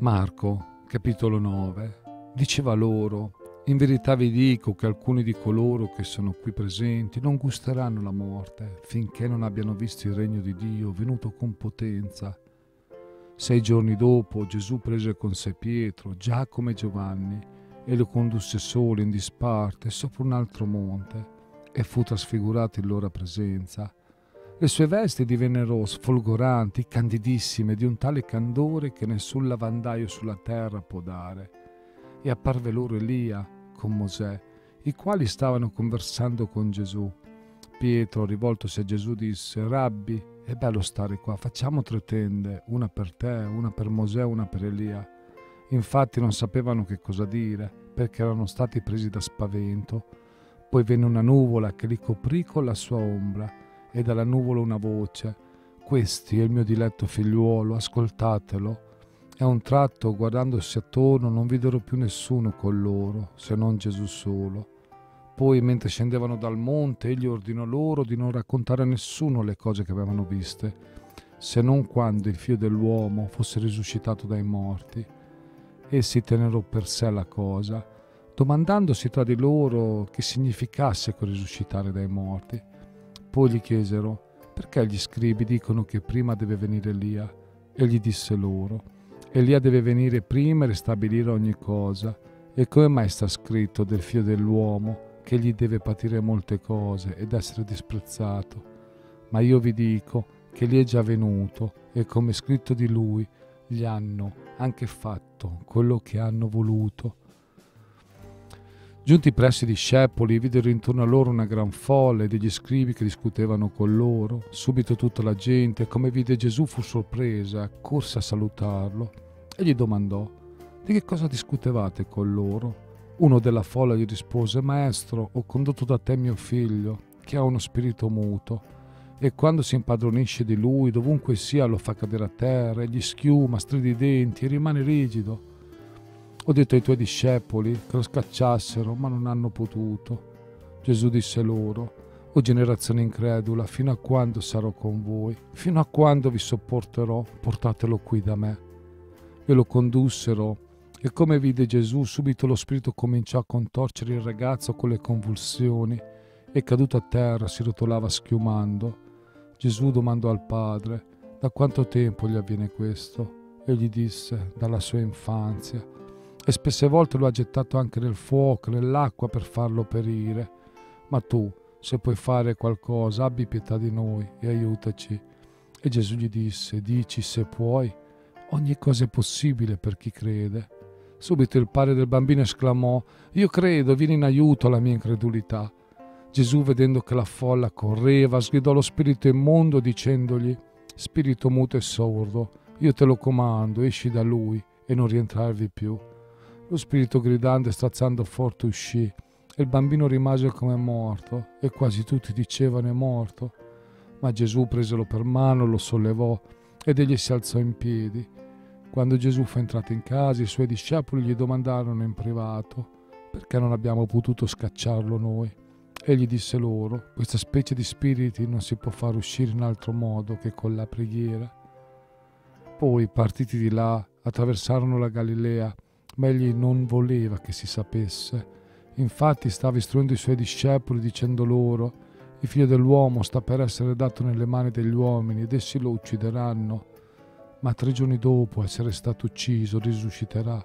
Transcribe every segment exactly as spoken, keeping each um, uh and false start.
Marco, capitolo nove, diceva loro: in verità vi dico che alcuni di coloro che sono qui presenti non gusteranno la morte finché non abbiano visto il regno di Dio venuto con potenza. Sei giorni dopo Gesù prese con sé Pietro, Giacomo e Giovanni e lo condusse solo in disparte sopra un altro monte, e fu trasfigurato in loro presenza. Le sue vesti divennero sfolgoranti, candidissime, di un tale candore che nessun lavandaio sulla terra può dare. E apparve loro Elia con Mosè, i quali stavano conversando con Gesù. Pietro, rivoltosi a Gesù, disse: Rabbi, è bello stare qua, facciamo tre tende, una per te, una per Mosè, una per Elia. Infatti non sapevano che cosa dire, perché erano stati presi da spavento. Poi venne una nuvola che li coprì con la sua ombra, e dalla nuvola una voce: «Questi è il mio diletto figliuolo, ascoltatelo». E a un tratto, guardandosi attorno, non videro più nessuno con loro, se non Gesù solo. Poi, mentre scendevano dal monte, egli ordinò loro di non raccontare a nessuno le cose che avevano viste, se non quando il Figlio dell'uomo fosse risuscitato dai morti. Essi tennero per sé la cosa, domandandosi tra di loro che significasse quel risuscitare dai morti. Poi gli chiesero: perché gli scribi dicono che prima deve venire Elia? E gli disse loro: Elia deve venire prima e ristabilire ogni cosa. E come mai sta scritto del Figlio dell'uomo che egli deve patire molte cose ed essere disprezzato? Ma io vi dico che egli è già venuto, e come è scritto di lui, gli hanno anche fatto quello che hanno voluto. Giunti presso i discepoli, videro intorno a loro una gran folla e degli scribi che discutevano con loro. Subito tutta la gente, come vide Gesù, fu sorpresa, corse a salutarlo e gli domandò: di che cosa discutevate con loro? Uno della folla gli rispose: Maestro, ho condotto da te mio figlio, che ha uno spirito muto, e quando si impadronisce di lui, dovunque sia lo fa cadere a terra, e gli schiuma, stride i denti e rimane rigido. Ho detto ai tuoi discepoli che lo scacciassero, ma non hanno potuto. Gesù disse loro: o generazione incredula, fino a quando sarò con voi? Fino a quando vi sopporterò? Portatelo qui da me. E lo condussero, e come vide Gesù, subito lo spirito cominciò a contorcere il ragazzo con le convulsioni, e caduto a terra si rotolava schiumando. Gesù domandò al padre: da quanto tempo gli avviene questo? Egli disse: dalla sua infanzia. E spesse volte lo ha gettato anche nel fuoco, nell'acqua per farlo perire. Ma tu, se puoi fare qualcosa, abbi pietà di noi e aiutaci. E Gesù gli disse: dici se puoi, ogni cosa è possibile per chi crede. Subito il padre del bambino esclamò: io credo, vieni in aiuto alla mia incredulità. Gesù, vedendo che la folla correva, sgridò lo spirito immondo dicendogli: spirito muto e sordo, io te lo comando, esci da lui e non rientrarvi più. Lo spirito, gridando e straziando forte, uscì, e il bambino rimase come morto, e quasi tutti dicevano: è morto. Ma Gesù preselo per mano, lo sollevò, ed egli si alzò in piedi. Quando Gesù fu entrato in casa, i suoi discepoli gli domandarono in privato: perché non abbiamo potuto scacciarlo noi? Egli disse loro: questa specie di spiriti non si può far uscire in altro modo che con la preghiera. Poi, partiti di là, attraversarono la Galilea, ma egli non voleva che si sapesse. Infatti stava istruendo i suoi discepoli dicendo loro: il Figlio dell'uomo sta per essere dato nelle mani degli uomini ed essi lo uccideranno, ma tre giorni dopo essere stato ucciso risusciterà.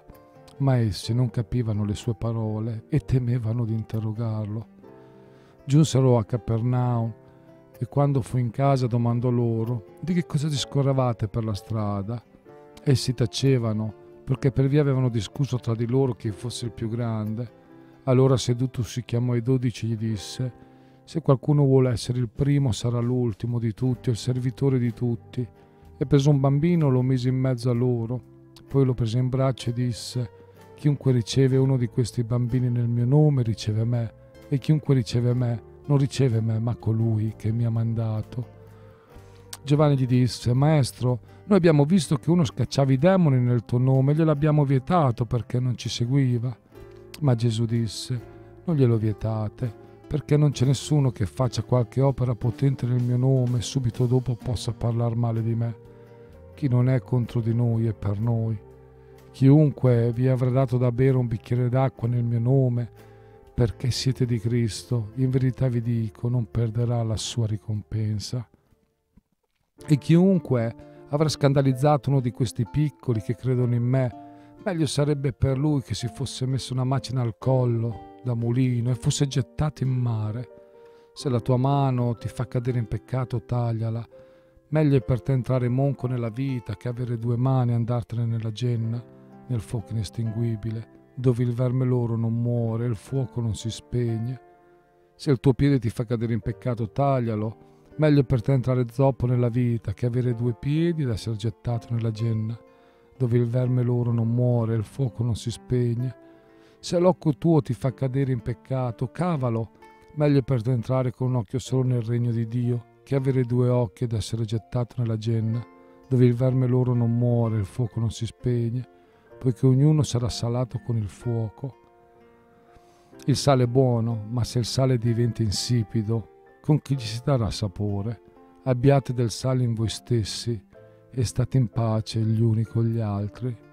Ma essi non capivano le sue parole e temevano di interrogarlo. Giunsero a Capernaum, e quando fu in casa domandò loro: di che cosa discorrevate per la strada? Essi tacevano, perché per via avevano discusso tra di loro chi fosse il più grande. Allora, sedutosi, chiamò i dodici e gli disse: se qualcuno vuole essere il primo, sarà l'ultimo di tutti e il servitore di tutti. E preso un bambino, lo mise in mezzo a loro. Poi lo prese in braccio e disse: chiunque riceve uno di questi bambini nel mio nome riceve me, e chiunque riceve me non riceve me, ma colui che mi ha mandato. Giovanni gli disse: Maestro, noi abbiamo visto che uno scacciava i demoni nel tuo nome e gliel'abbiamo vietato perché non ci seguiva. Ma Gesù disse: non glielo vietate, perché non c'è nessuno che faccia qualche opera potente nel mio nome e subito dopo possa parlare male di me. Chi non è contro di noi è per noi. Chiunque vi avrà dato da bere un bicchiere d'acqua nel mio nome, perché siete di Cristo, in verità vi dico, non perderà la sua ricompensa. E chiunque avrà scandalizzato uno di questi piccoli che credono in me, meglio sarebbe per lui che si fosse messo una macina al collo da mulino e fosse gettato in mare. Se la tua mano ti fa cadere in peccato, tagliala. Meglio è per te entrare monco nella vita che avere due mani e andartene nella genna, nel fuoco inestinguibile, dove il verme loro non muore e il fuoco non si spegne. Se il tuo piede ti fa cadere in peccato, taglialo. Meglio è per te entrare zoppo nella vita che avere due piedi ed essere gettato nella genna, dove il verme loro non muore e il fuoco non si spegne. Se l'occhio tuo ti fa cadere in peccato, cavalo. Meglio è per te entrare con un occhio solo nel regno di Dio che avere due occhi ed essere gettato nella genna, dove il verme loro non muore e il fuoco non si spegne, poiché ognuno sarà salato con il fuoco. Il sale è buono, ma se il sale diventa insipido, con chi gli si darà sapore? Abbiate del sale in voi stessi e state in pace gli uni con gli altri.